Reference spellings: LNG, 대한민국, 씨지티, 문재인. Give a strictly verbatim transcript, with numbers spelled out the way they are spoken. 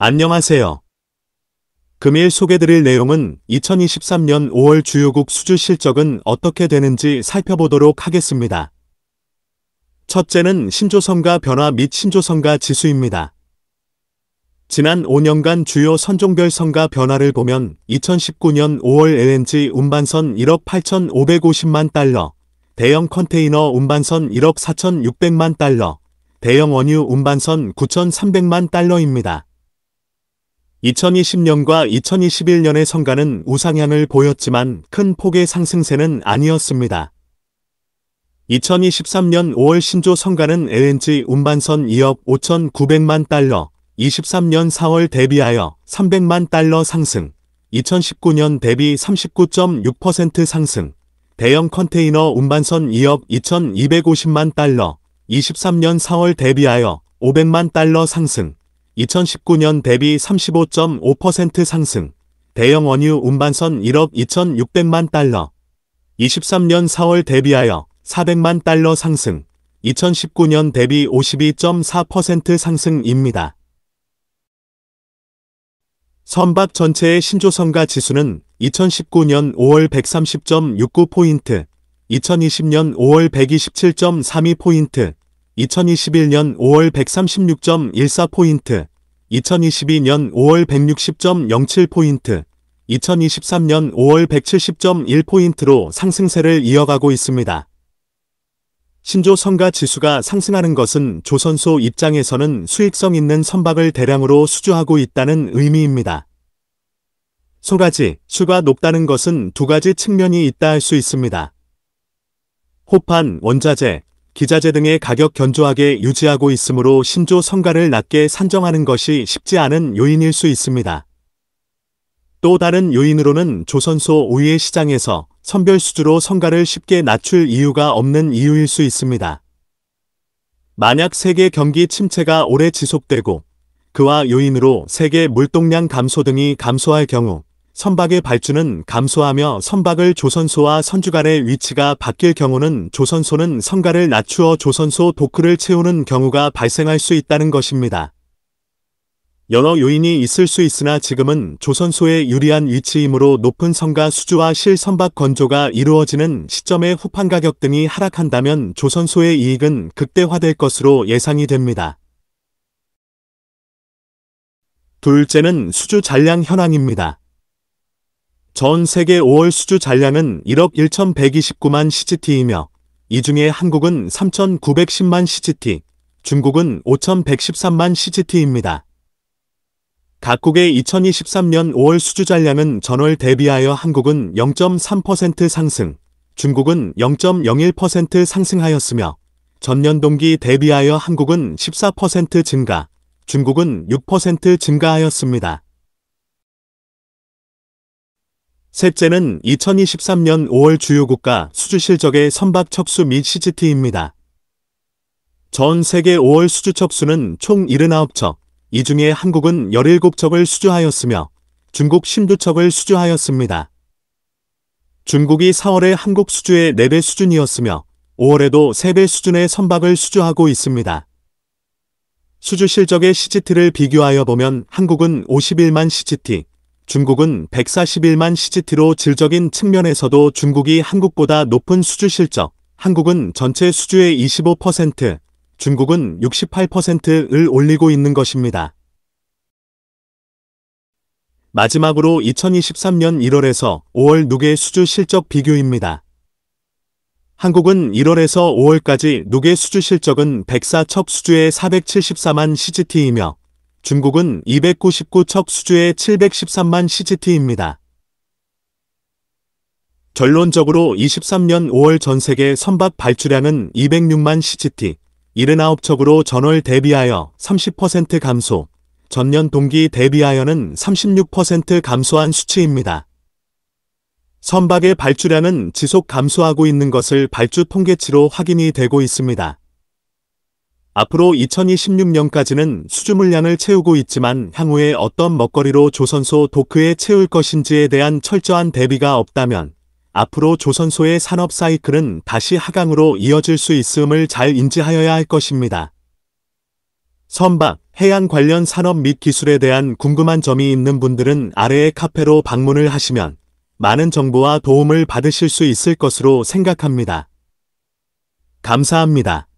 안녕하세요. 금일 소개드릴 내용은 이천이십삼 년 오월 주요국 수주 실적은 어떻게 되는지 살펴보도록 하겠습니다. 첫째는 신조선가 변화 및 신조선가 지수입니다. 지난 오 년간 주요 선종별 선가 변화를 보면 이천십구 년 오월 엘엔지 운반선 일억 팔천오백오십만 달러, 대형 컨테이너 운반선 일억 사천육백만 달러, 대형 원유 운반선 구천삼백만 달러입니다. 이천이십 년과 이천이십일 년의 선가는 우상향을 보였지만 큰 폭의 상승세는 아니었습니다. 이천이십삼 년 오월 신조 선가는 엘엔지 운반선 이억 오천구백만 달러, 이십삼 년 사월 대비하여 삼백만 달러 상승, 이천십구 년 대비 삼십구 점 육 퍼센트 상승, 대형 컨테이너 운반선 이억 이천이백오십만 달러, 이십삼 년 사월 대비하여 오백만 달러 상승, 이천십구 년 대비 삼십오 점 오 퍼센트 상승, 대형 원유 운반선 일억 이천육백만 달러, 이십삼 년 사월 대비하여 사백만 달러 상승, 이천십구 년 대비 오십이 점 사 퍼센트 상승입니다. 선박 전체의 신조선가 지수는 이천십구 년 오월 백삼십 점 육구 포인트, 이천이십 년 오월 백이십칠 점 삼이 포인트, 이천이십일 년 오월 백삼십육 점 일사 포인트, 이천이십이 년 오월 백육십 점 영칠 포인트, 이천이십삼 년 오월 백칠십 점 일 포인트로 상승세를 이어가고 있습니다. 신조 선가 지수가 상승하는 것은 조선소 입장에서는 수익성 있는 선박을 대량으로 수주하고 있다는 의미입니다. 소가지, 수가 높다는 것은 두 가지 측면이 있다 할 수 있습니다. 호판, 원자재, 기자재 등의 가격 견조하게 유지하고 있으므로 신조 선가를 낮게 산정하는 것이 쉽지 않은 요인일 수 있습니다. 또 다른 요인으로는 조선소 우위의 시장에서 선별 수주로 선가를 쉽게 낮출 이유가 없는 이유일 수 있습니다. 만약 세계 경기 침체가 오래 지속되고 그와 요인으로 세계 물동량 감소 등이 감소할 경우 선박의 발주는 감소하며 선박을 조선소와 선주 간의 위치가 바뀔 경우는 조선소는 선가를 낮추어 조선소 도크를 채우는 경우가 발생할 수 있다는 것입니다. 여러 요인이 있을 수 있으나 지금은 조선소의 유리한 위치이므로 높은 선가 수주와 실선박 건조가 이루어지는 시점에 후판 가격 등이 하락한다면 조선소의 이익은 극대화될 것으로 예상이 됩니다. 둘째는 수주 잔량 현황입니다. 전 세계 오월 수주 잔량은 일억 천백이십구만 씨지티이며 이 중에 한국은 삼천구백십만 씨지티, 중국은 오천백십삼만 씨지티입니다. 각국의 이천이십삼 년 오월 수주 잔량은 전월 대비하여 한국은 영 점 삼 퍼센트 상승, 중국은 영 점 영일 퍼센트 상승하였으며 전년 동기 대비하여 한국은 십사 퍼센트 증가, 중국은 육 퍼센트 증가하였습니다. 셋째는 이천이십삼 년 오월 주요 국가 수주 실적의 선박 척수 및 씨지티입니다. 전 세계 오월 수주 척수는 총 칠십구 척, 이 중에 한국은 십칠 척을 수주하였으며 중국 십이 척을 수주하였습니다. 중국이 사월에 한국 수주의 네 배 수준이었으며 오월에도 세 배 수준의 선박을 수주하고 있습니다. 수주 실적의 씨지티를 비교하여 보면 한국은 오십일만 씨지티, 중국은 백사십일만 씨지티로 질적인 측면에서도 중국이 한국보다 높은 수주 실적, 한국은 전체 수주의 이십오 퍼센트, 중국은 육십팔 퍼센트를 올리고 있는 것입니다. 마지막으로 이천이십삼 년 일월에서 오월 누계 수주 실적 비교입니다. 한국은 일월에서 오월까지 누계 수주 실적은 백사 척 수주의 사백칠십사만 씨지티이며 중국은 이백구십구 척 수주의 칠백십삼만 씨지티입니다. 결론적으로 이십삼 년 오월 전 세계 선박 발주량은 이백육만 씨지티, 칠십구 척으로 전월 대비하여 삼십 퍼센트 감소, 전년 동기 대비하여는 삼십육 퍼센트 감소한 수치입니다. 선박의 발주량은 지속 감소하고 있는 것을 발주 통계치로 확인이 되고 있습니다. 앞으로 이천이십육 년까지는 수주 물량을 채우고 있지만 향후에 어떤 먹거리로 조선소 도크에 채울 것인지에 대한 철저한 대비가 없다면 앞으로 조선소의 산업 사이클은 다시 하강으로 이어질 수 있음을 잘 인지하여야 할 것입니다. 선박, 해양 관련 산업 및 기술에 대한 궁금한 점이 있는 분들은 아래의 카페로 방문을 하시면 많은 정보와 도움을 받으실 수 있을 것으로 생각합니다. 감사합니다.